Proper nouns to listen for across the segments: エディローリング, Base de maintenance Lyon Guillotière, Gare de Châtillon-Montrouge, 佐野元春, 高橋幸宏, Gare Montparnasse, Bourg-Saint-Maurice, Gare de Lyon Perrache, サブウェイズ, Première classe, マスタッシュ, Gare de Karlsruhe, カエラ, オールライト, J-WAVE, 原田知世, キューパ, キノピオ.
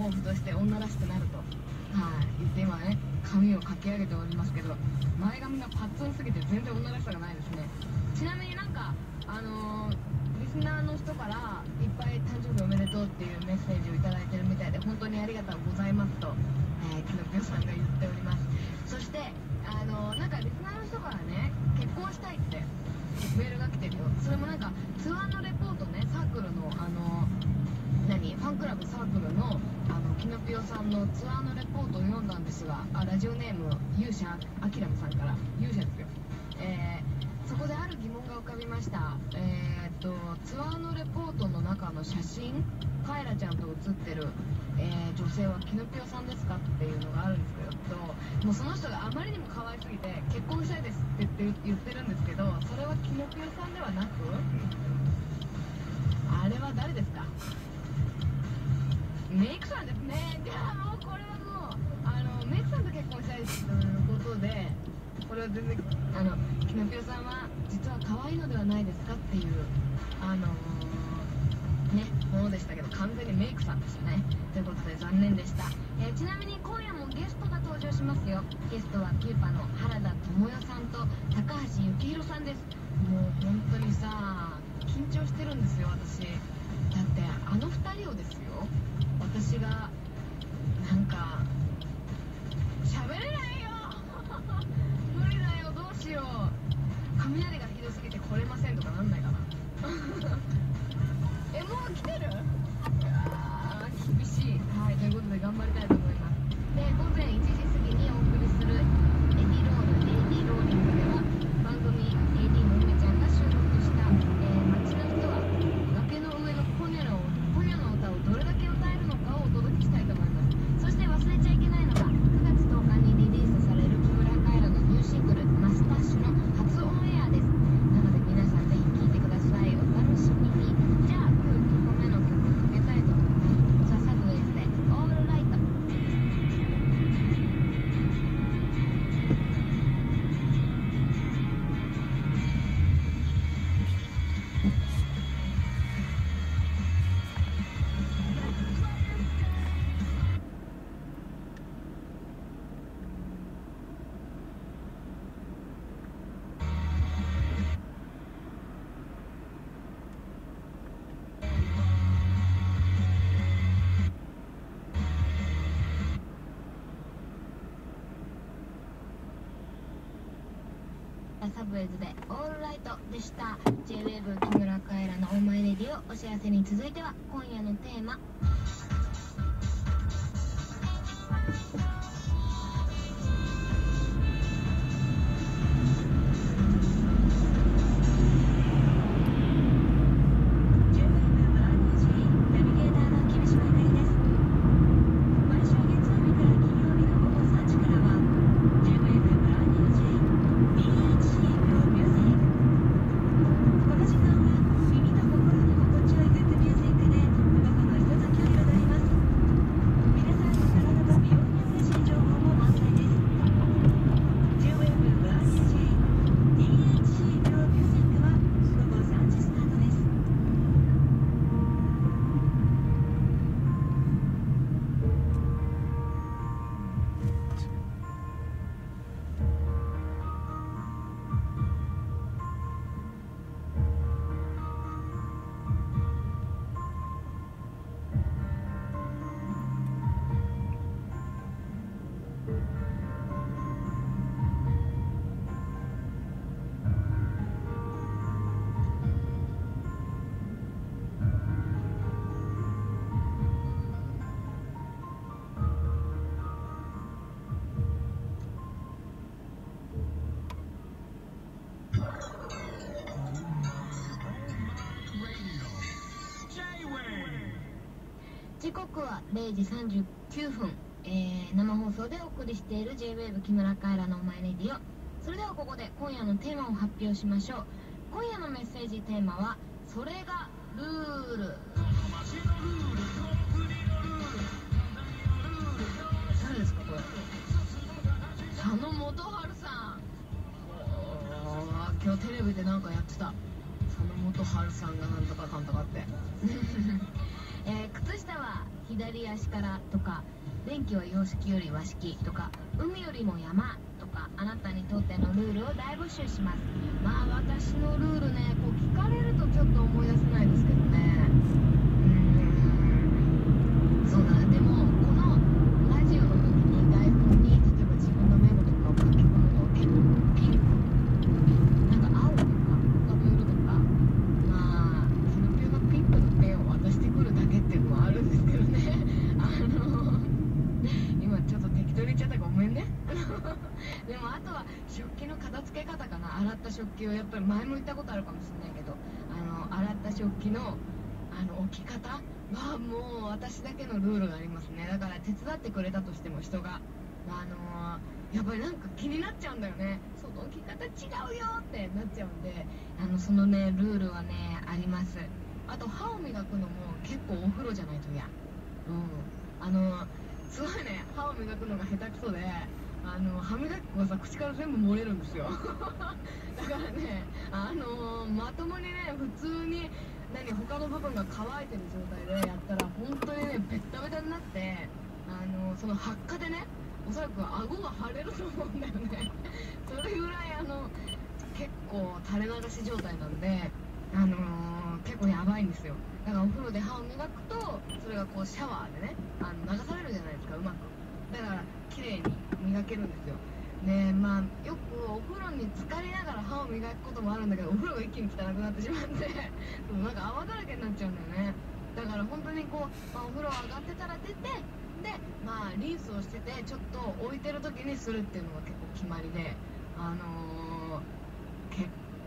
抱負として女らしくなると、言って今ね、髪をかき上げておりますけど、前髪がパッツンすぎて全然女らしさがないですね。ちなみになんか、リスナーの人からいっぱい誕生日おめでとうっていうメッセージをいただいてるみたいで、本当にありがとうございますと、キノピオさんが言っております。そして、なんかリスナーの人からね、結婚したいってメールが来てるよ。それもなんかツアーのレポートね、サークルのファンクラブサークルのキノピオさんのツアーのレポートを読んだんですが、ラジオネーム勇者あきらめさんから、勇者ですよ。そこである疑問が浮かびました。ツアーのレポートの中の写真、カエラちゃんと写ってる、女性はキノピオさんですかっていうのがあるんですけど、もうその人があまりにも可愛すぎて結婚したいですって言ってるんですけど、それはキノピオさんではなく、あれは誰ですか？メイクさんですね。じゃあもうこれはもうメイクさんと結婚したいということで、これは全然キノピオさんは実は可愛いのではないですかっていうものでしたけど、完全にメイクさんでしたね。ということで残念でした。ちなみに今夜もゲストが登場しますよ。ゲストはキューパの原田知世さんと高橋幸宏さんです。もう本当にさ、緊張してるんですよ私。だって2人をですよ、私がなんか喋れないよ無理だよ、どうしよう、雷がひどすぎて来れませんとかなんないかなもう来てる？厳しい。はい、ということで頑張りたいと思います。で、午前1時過ぎにお送りする「エディローリング」では、番組ADの梅ちゃんが収録した街の人は崖の上のポニョの歌をどれだけ歌えるのかをお届けしたいと思います。そして忘れちゃいけないのが、9月10日にリリースされる木村カエラのニューシングル「マスタッシュ」の初オンエアです。なので皆さんぜひ聴いてください。お楽しみに。じゃあ今日2個目の曲かけたいと思います。じゃあサブウェイズで「オールライト」。サブウェイズでオールライトでした。 J-WAVE 木村カエラのオーマイレディオ、お知らせに続いては今夜のテーマ、時刻は0時39分、生放送でお送りしている J-WAVE 木村カエラのお前レディオ。それではここで今夜のテーマを発表しましょう。今夜のメッセージテーマは「それがルール」。誰ですかこれ？佐野元春さん。今日テレビでなんかやってた、佐野元春さんがなんとかかんとかって。靴下は秀左足からとか、電気は洋式より和式とか、海よりも山とか、あなたにとってのルールを大募集します。まあ私のルールね、こう聞かれるとちょっと思い出せないですけどね。そうだね。でもこのラジオの時に台本に、例えば自分のメモとかを書き込むのを結構ピンク、なんか青とかのルールとか、まあそのピューのピンクのペンを渡してくるだけっていうのはあるんですけどね。今ちょっと適当に言っちゃったからごめんね。でもあとは食器の片付け方かな。洗った食器をやっぱり前も言ったことあるかもしれないけど、洗った食器の置き方はもう私だけのルールがありますね。だから手伝ってくれたとしても人が、やっぱりなんか気になっちゃうんだよね。その置き方違うよってなっちゃうんで、そのねルールはねあります。あと歯を磨くのも結構お風呂じゃないと嫌。すごいね、歯を磨くのが下手くそで、歯磨き粉がさ口から全部漏れるんですよ。だからね、まともにね普通に他の部分が乾いてる状態でやったら本当にねベッタベタになって、その発火でねおそらく顎が腫れると思うんだよね。それぐらい結構垂れ流し状態なんで、結構やばいんですよ。だからお風呂で歯を磨くとそれがこうシャワーでね流されるじゃないですか、うまく。だから綺麗に磨けるんですよ。ねえ、まあよくお風呂に浸かりながら歯を磨くこともあるんだけど、お風呂が一気に汚くなってしまってなんか泡だらけになっちゃうんだよね。だから本当にこう、お風呂上がってたら出て、でリンスをしててちょっと置いてる時にするっていうのが結構決まりで、結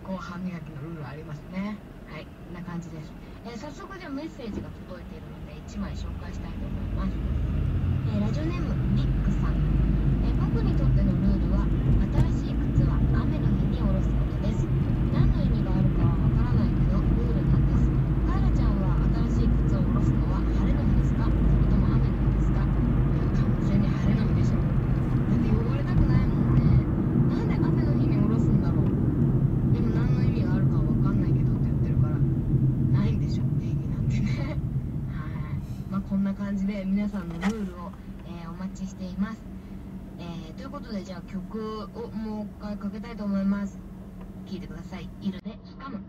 構歯磨きのルールありますね。はい、こんな感じです。早速じゃあメッセージが届いているので1枚紹介したいと思います。ラジオネームリックさん。僕にとってのルールは、新しい靴は雨の日に下ろすことです。何の意味があるかはわからないけどルールなんです。カエラちゃんは新しい靴を下ろすのは晴れの日ですか、それとも雨の日ですか？完全に晴れの日でしょ。だって汚れたくないもんね。なんで雨の日に下ろすんだろう。でも何の意味があるかはわかんないけどって言ってるから、ないんでしょ定義なんてね。はい、こんな感じで皆さんのルールを、お待ちしています。ということで、じゃあ曲をもう一回かけたいと思います。聴いてください。イルでつかむ。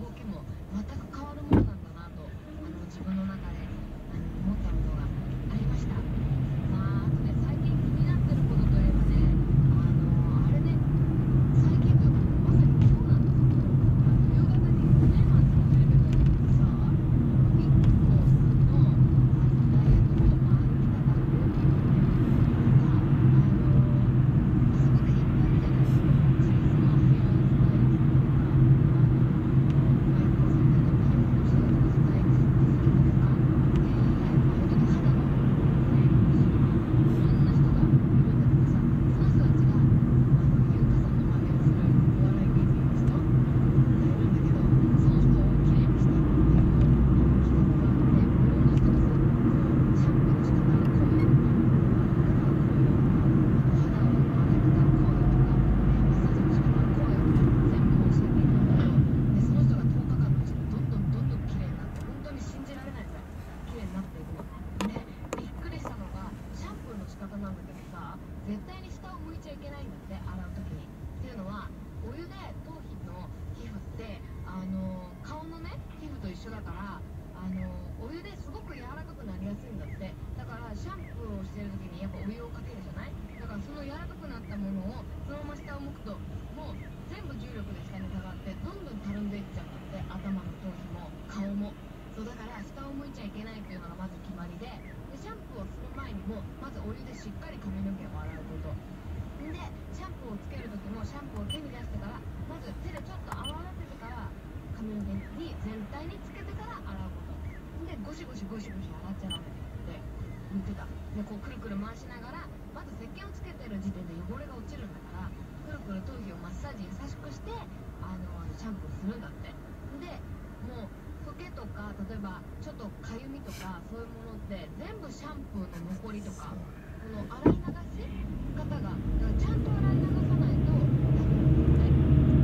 動きも全く変わるものなんだなと自分の中で思ったことがありました。まあ、あとね、最近気になってることといえばね、あれね、最近というかまさに今日なんですけど、夕方にね、集まってるけどさ、日光のダイエットの北川亮輝っていうのが、すごくいっぱいじゃないですか。絶対に下を向いちゃいけないんだって、洗う時に。っていうのは、お湯で頭皮の皮膚って顔のね、皮膚と一緒だからお湯ですごく柔らかくなりやすいんだって。だからシャンプーをしてる時にやっぱお湯をかけるじゃない。だからその柔らかくなったものをそのまま下を向くと、もう全部重力で下に下がってどんどんたるんでいっちゃうんだって、頭の頭皮も顔も。そうだから下を向いちゃいけないっていうのがまず決まりで、シャンプーをする前にもまずお湯でしっかり髪の毛を洗うことで、シャンプーをつけるときもシャンプーを手に出してから、まず手でちょっと泡立ててから髪の毛に全体につけてから洗うことで、ゴシゴシ洗っちゃダメって言ってた。でこうくるくる回しながら、まず石鹸をつけてる時点で汚れが落ちるんだから、くるくる頭皮をマッサージ優しくしてシャンプーするんだって。でもう溶けとか、例えばちょっとかゆみとかそういうものって全部シャンプーの残りとか、この洗い流し方がだからちゃんと洗い流さないとダメなんですね。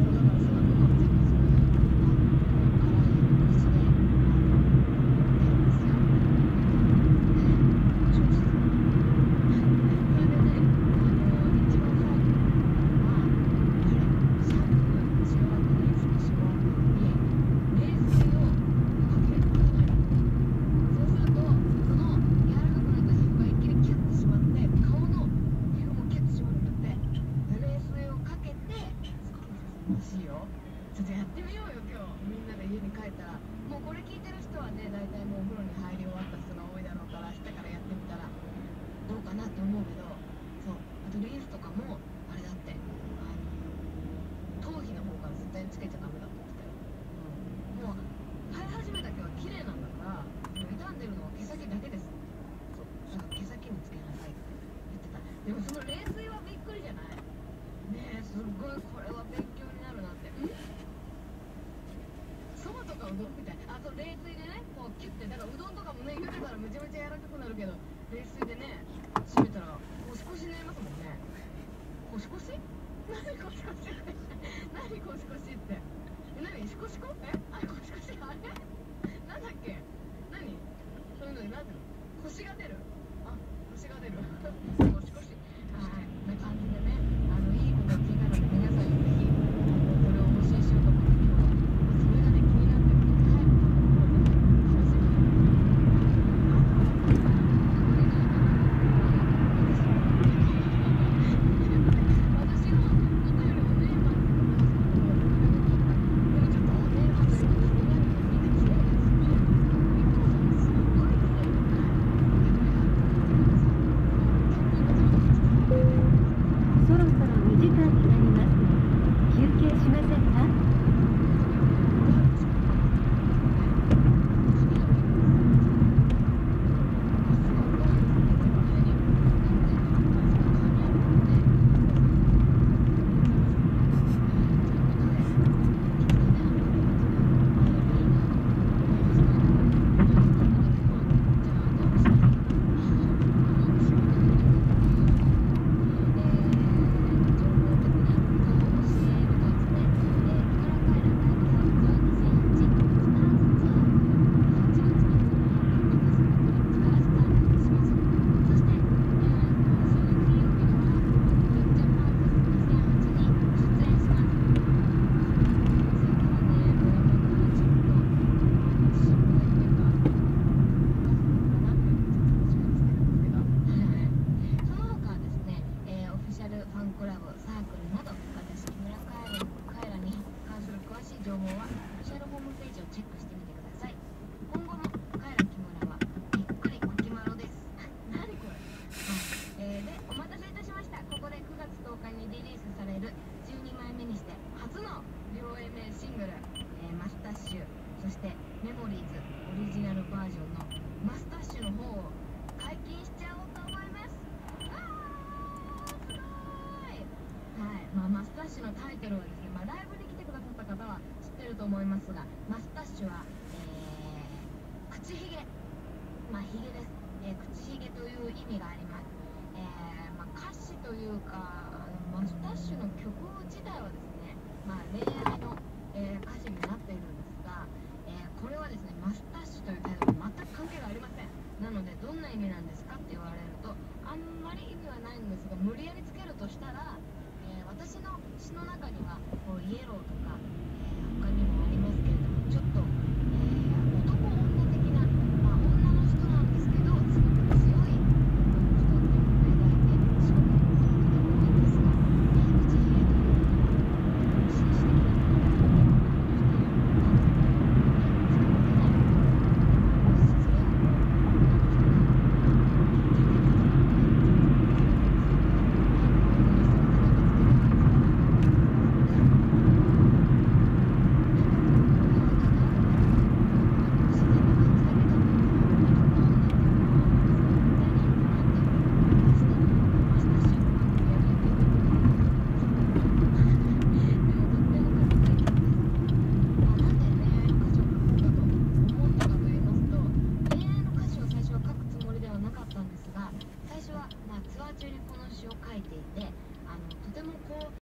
だからそういうものを全部そういう洗い流しでやってるんですよ。それでね、一番最後に思ったのは、シャンプーし終わったり少し終わった時に冷水をやってみようよ。今日みんなで家に帰ったら、もうこれ聞いてる人はね、大体もうお風呂に入り終わった人が多いだろうから、明日からやってみたらどうかなって思うけど、そう、あとリースとかもあれだって、頭皮の方から絶対につけちゃダメだと思ってたよ。もう生え始めだけは綺麗なんだから、傷んでるのは毛先だけです。そう、だから毛先につけなさいって言ってた。でもその冷水はびっくりじゃないね。え、すごい、これは勉強になるなって。とかうどんみたいな、あと冷水でね、こうキュッて、だからうどんとかもね、茹でたらめちゃめちゃ柔らかくなるけど、冷水でね、締めたらコシコシになりますもんね。コシコシ？何コシコシって何コシコシって何シコシコ？え？あれコシコシ、あれなんだっけ、何そういうのになってる、コシが出る、あ、コシが出るコシコシ、はい、な感じでね、いいこと聞いたので、皆さんにぜひこれをお教えしようと思って、今日はそれがね、気になる。私もお便りをね、待ってくださったので、ちょっとお電話でマスタッシュのタイトルはですね、ライブに来てくださった方は知ってると思いますが、マスタッシュは、口ひげ、ひげです、口ひげという意味があります。歌詞というか、マスタッシュの曲自体はですね、恋愛の、歌詞になっているんですが、これはですね、マスタッシュというタイトルと全く関係がありません。なので、どんな意味なんですかって言われると、あんまり意味はないんですが、無理やりつけるとしたら、私の詩の中にはこうイエローとか